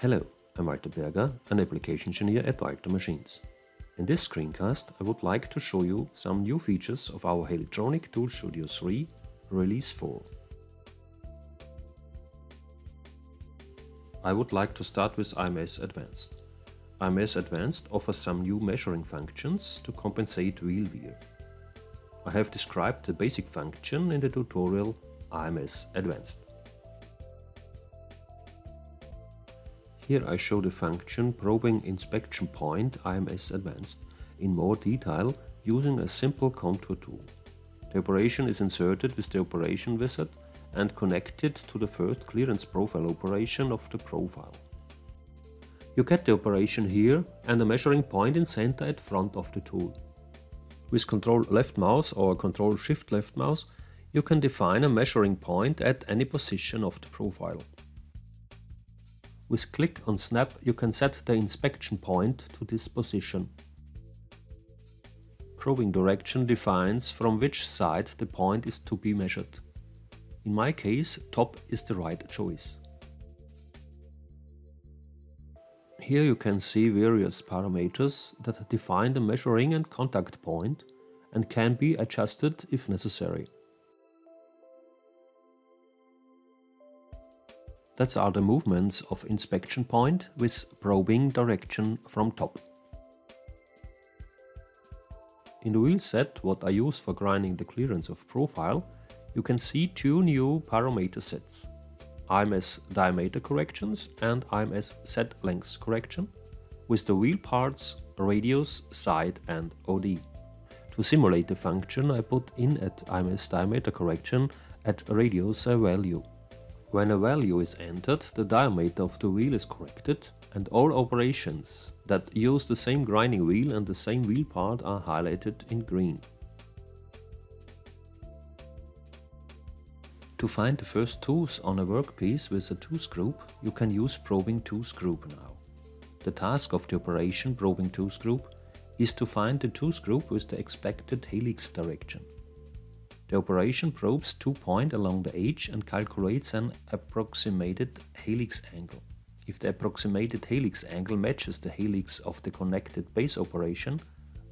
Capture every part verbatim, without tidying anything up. Hello, I'm Walter Berger, an application engineer at Walter Machines. In this screencast, I would like to show you some new features of our Helitronic Tool Studio three Release four. I would like to start with I M S Advanced. I M S Advanced offers some new measuring functions to compensate wheel wear. I have described the basic function in the tutorial I M S Advanced. Here I show the function Probing Inspection Point I M S Advanced in more detail using a simple contour tool. The operation is inserted with the operation wizard and connected to the first clearance profile operation of the profile. You get the operation here and a measuring point in center at front of the tool. With Control left mouse or Control Shift left mouse, you can define a measuring point at any position of the profile. With click on snap, you can set the inspection point to this position. Probing direction defines from which side the point is to be measured. In my case, top is the right choice. Here you can see various parameters that define the measuring and contact point and can be adjusted if necessary. Those are the movements of inspection point with probing direction from top. In the wheel set, what I use for grinding the clearance of profile, you can see two new parameter sets, I M S Diameter Corrections and I M S Set Lengths Correction, with the wheel parts, radius, side and O D. To simulate the function, I put in at I M S Diameter Correction at radius a value. When a value is entered, the diameter of the wheel is corrected and all operations that use the same grinding wheel and the same wheel part are highlighted in green. To find the first tooth on a workpiece with a tooth group, you can use Probing Tooth Group now. The task of the operation Probing Tooth Group is to find the tooth group with the expected helix direction. The operation probes two points along the edge and calculates an approximated helix angle. If the approximated helix angle matches the helix of the connected base operation,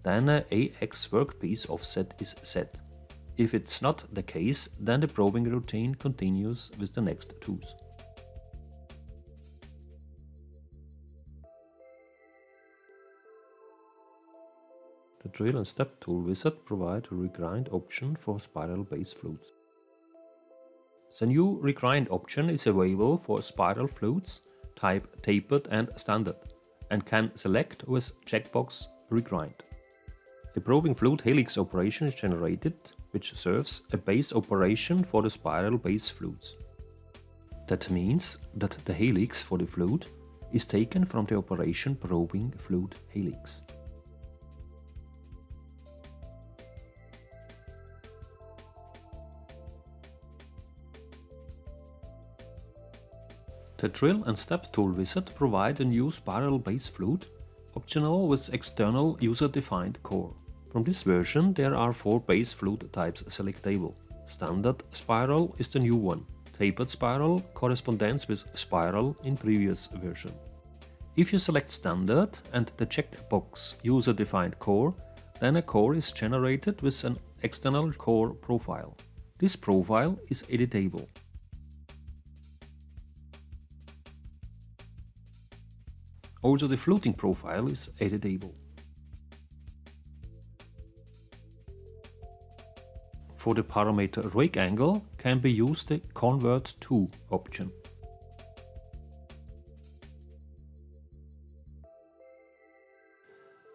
then an A X workpiece offset is set. If it's not the case, then the probing routine continues with the next tooth. The Drill and Step Tool Wizard provides a regrind option for spiral base flutes. The new regrind option is available for spiral flutes type Tapered and Standard and can select with checkbox Regrind. A probing flute helix operation is generated, which serves a base operation for the spiral base flutes. That means that the helix for the flute is taken from the operation probing flute helix. The Drill and Step Tool Wizard provide a new spiral base flute, optional with external user-defined core. From this version there are four base flute types selectable. Standard Spiral is the new one, Tapered Spiral corresponds with Spiral in previous version. If you select Standard and the checkbox User-Defined Core, then a core is generated with an external core profile. This profile is editable. Also the fluting profile is editable. For the parameter Rake Angle can be used the Convert two option.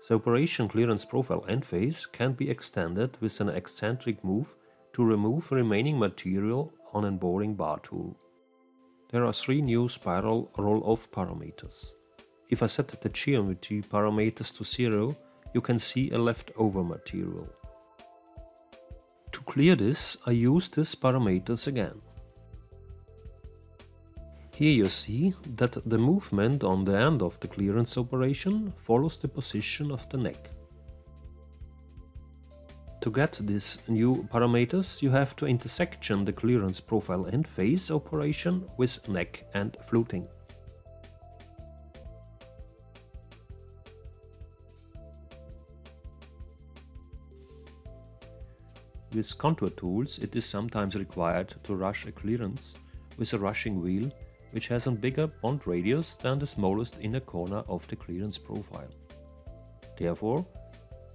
The operation Clearance Profile End Phase can be extended with an eccentric move to remove remaining material on an boring bar tool. There are three new spiral roll-off parameters. If I set the geometry parameters to zero, you can see a leftover material. To clear this, I use these parameters again. Here you see that the movement on the end of the clearance operation follows the position of the neck. To get these new parameters, you have to intersection the Clearance Profile End Phase operation with neck and fluting. With contour tools, it is sometimes required to rush a clearance with a rushing wheel, which has a bigger bond radius than the smallest inner corner of the clearance profile. Therefore,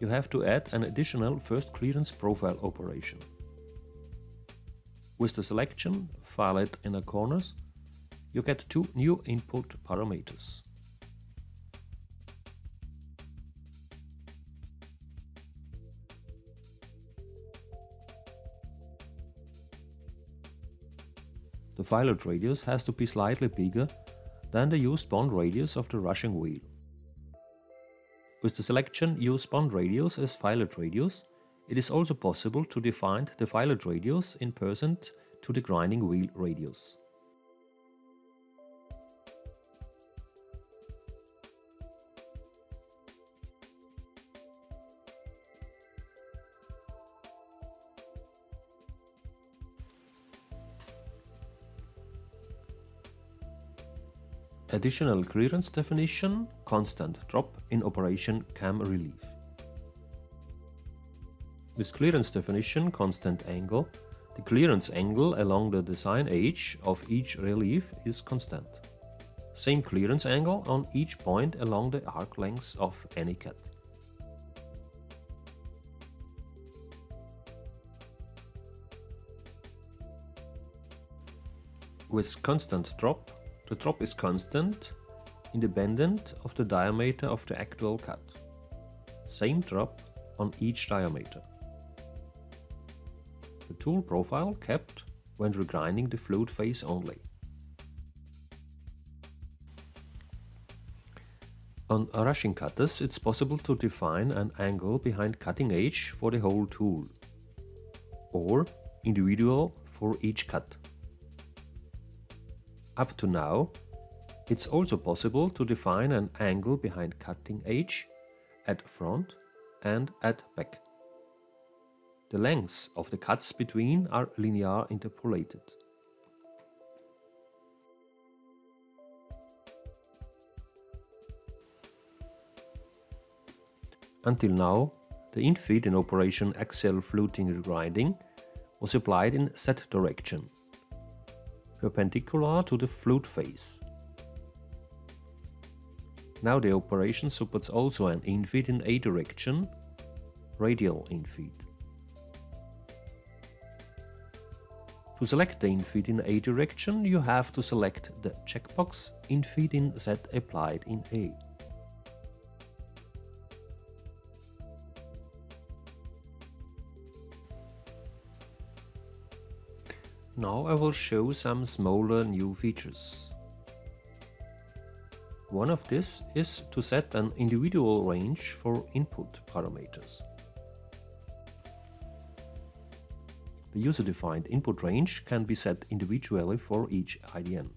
you have to add an additional first clearance profile operation. With the selection Fillet Inner Corners, you get two new input parameters. The fillet radius has to be slightly bigger than the used bond radius of the rushing wheel. With the selection Use Bond Radius as Fillet Radius, it is also possible to define the fillet radius in percent to the grinding wheel radius. Additional clearance definition, constant drop in operation C A M Relief. With clearance definition, constant angle, the clearance angle along the design edge of each relief is constant. Same clearance angle on each point along the arc lengths of any cut. With constant drop, the drop is constant, independent of the diameter of the actual cut. Same drop on each diameter. The tool profile kept when regrinding the flute face only. On rushing cutters, it's possible to define an angle behind cutting edge for the whole tool, or individual for each cut. Up to now, it's also possible to define an angle behind cutting edge at front and at back. The lengths of the cuts between are linear interpolated. Until now, the infeed in operation Axial Fluting Regrinding was applied in Z direction, perpendicular to the flute face. Now the operation supports also an infeed in A direction, radial infeed. To select the infeed in A direction, you have to select the checkbox Infeed in Z applied in A. Now I will show some smaller new features. One of these is to set an individual range for input parameters. The user-defined input range can be set individually for each I D N.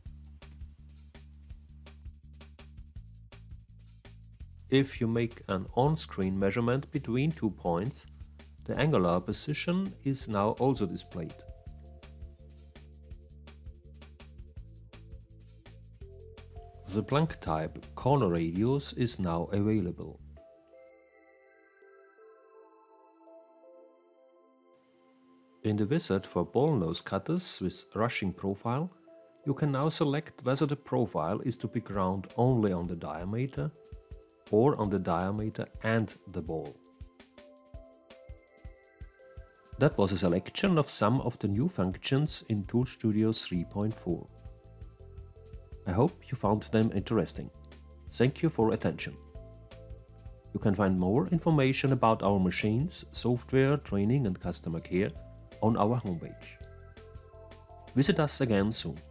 If you make an on-screen measurement between two points, the angular position is now also displayed. The blank type corner radius is now available. In the wizard for ball nose cutters with rushing profile, you can now select whether the profile is to be ground only on the diameter or on the diameter and the ball. That was a selection of some of the new functions in ToolStudio three point four. I hope you found them interesting. Thank you for attention. You can find more information about our machines, software, training and customer care on our homepage. Visit us again soon.